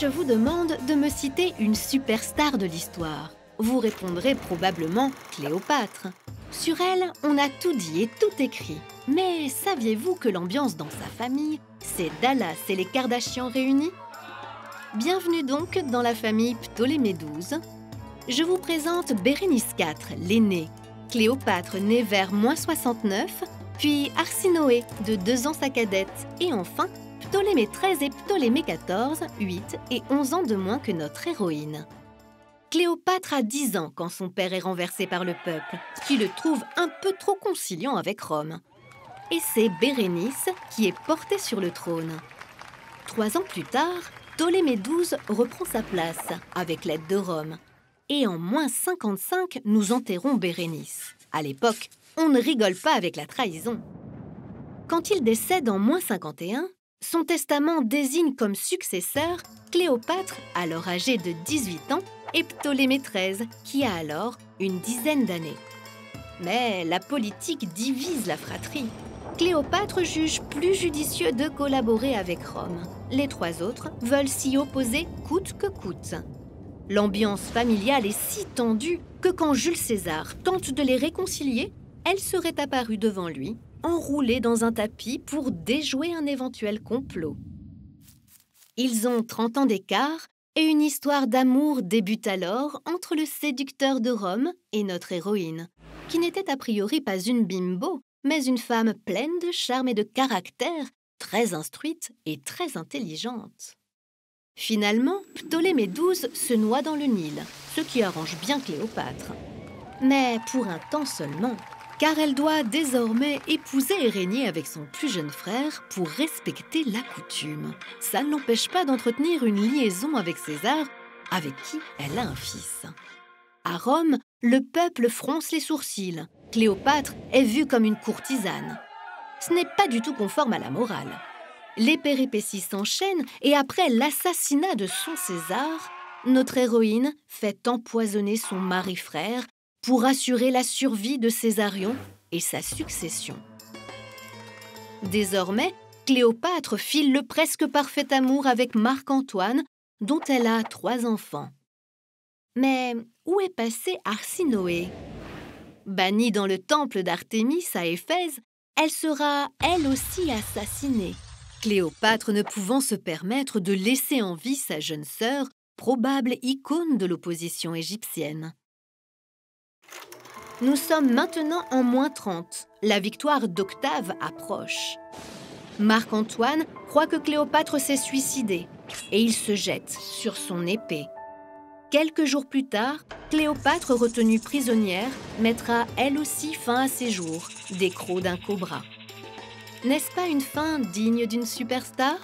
je vous demande de me citer une superstar de l'histoire, vous répondrez probablement Cléopâtre. Sur elle, on a tout dit et tout écrit. Mais saviez-vous que l'ambiance dans sa famille, c'est Dallas et les Kardashians réunis? Bienvenue donc dans la famille Ptolémée XII. Je vous présente Bérénice IV, l'aînée, Cléopâtre née vers -69, puis Arsinoé, de 2 ans sa cadette, et enfin Ptolémée XIII et Ptolémée XIV, 8 et 11 ans de moins que notre héroïne. Cléopâtre a 10 ans quand son père est renversé par le peuple, qui le trouve un peu trop conciliant avec Rome. Et c'est Bérénice qui est portée sur le trône. 3 ans plus tard, Ptolémée XII reprend sa place, avec l'aide de Rome. Et en -55, nous enterrons Bérénice. À l'époque, on ne rigole pas avec la trahison. Quand il décède en -51, son testament désigne comme successeur Cléopâtre, alors âgée de 18 ans, et Ptolémée XIII, qui a alors une dizaine d'années. Mais la politique divise la fratrie. Cléopâtre juge plus judicieux de collaborer avec Rome. Les 3 autres veulent s'y opposer coûte que coûte. L'ambiance familiale est si tendue que quand Jules César tente de les réconcilier, elle serait apparue devant lui, enroulés dans un tapis pour déjouer un éventuel complot. Ils ont 30 ans d'écart et une histoire d'amour débute alors entre le séducteur de Rome et notre héroïne, qui n'était a priori pas une bimbo, mais une femme pleine de charme et de caractère, très instruite et très intelligente. Finalement, Ptolémée XII se noie dans le Nil, ce qui arrange bien Cléopâtre. Mais pour un temps seulement, car elle doit désormais épouser et régner avec son plus jeune frère pour respecter la coutume. Ça ne l'empêche pas d'entretenir une liaison avec César, avec qui elle a un fils. À Rome, le peuple fronce les sourcils. Cléopâtre est vue comme une courtisane. Ce n'est pas du tout conforme à la morale. Les péripéties s'enchaînent et après l'assassinat de son César, notre héroïne fait empoisonner son mari-frère pour assurer la survie de Césarion et sa succession. Désormais, Cléopâtre file le presque parfait amour avec Marc-Antoine, dont elle a 3 enfants. Mais où est passé Arsinoé? Bannie dans le temple d'Artémis à Éphèse, elle sera elle aussi assassinée, Cléopâtre ne pouvant se permettre de laisser en vie sa jeune sœur, probable icône de l'opposition égyptienne. Nous sommes maintenant en -30. La victoire d'Octave approche. Marc-Antoine croit que Cléopâtre s'est suicidée et il se jette sur son épée. Quelques jours plus tard, Cléopâtre, retenue prisonnière, mettra elle aussi fin à ses jours des crocs d'un cobra. N'est-ce pas une fin digne d'une superstar ?